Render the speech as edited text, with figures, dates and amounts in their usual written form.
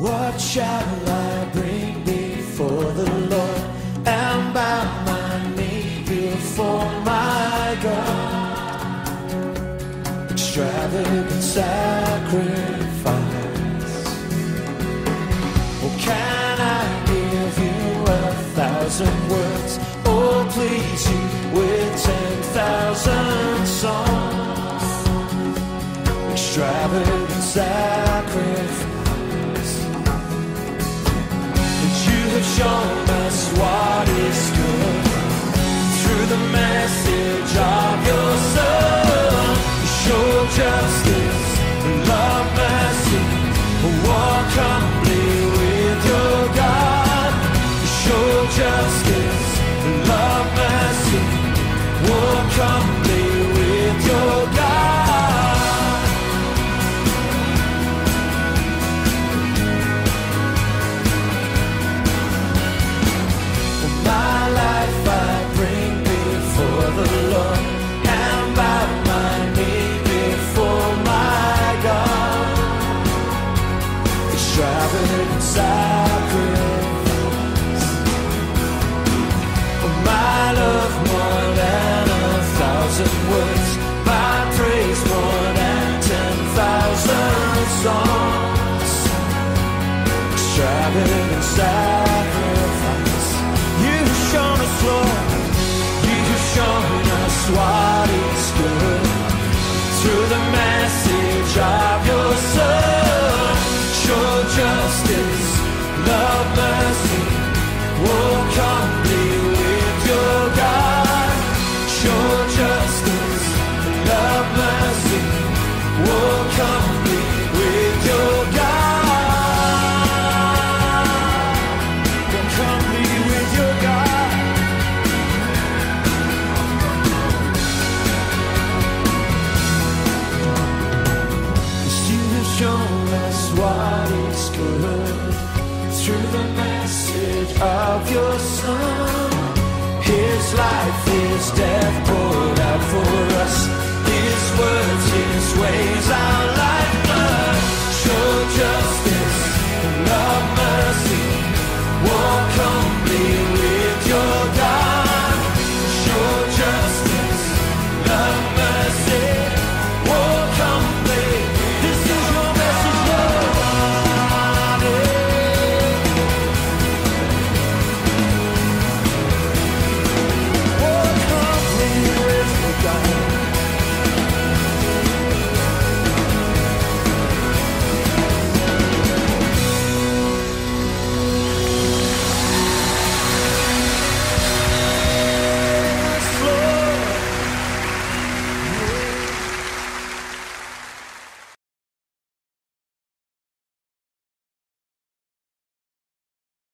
What shall I bring before the Lord? And bow my knee before my God. Extravagant sacrifice. Oh, can I give you 1,000 words? Oh, please you with 10,000 songs. Extravagant sacrifice. Shown us what is good through the message of your Son. You showed justice, love, mercy, walk humbly with your God. You showed justice, love, mercy, walk humbly with your God. Sacrifice. Oh, my love more than 1,000 words, my praise more than 10,000 songs. Extravagant sacrifice. You've shown us, Lord. You've shown us what is good through the message of your Son. Show justice, love, mercy, walk humbly with your God. Show justice, love, mercy, walk humbly with your God. Walk humbly with your God. 'Cause you have shown us why. Through the message of your Son, his life, his death.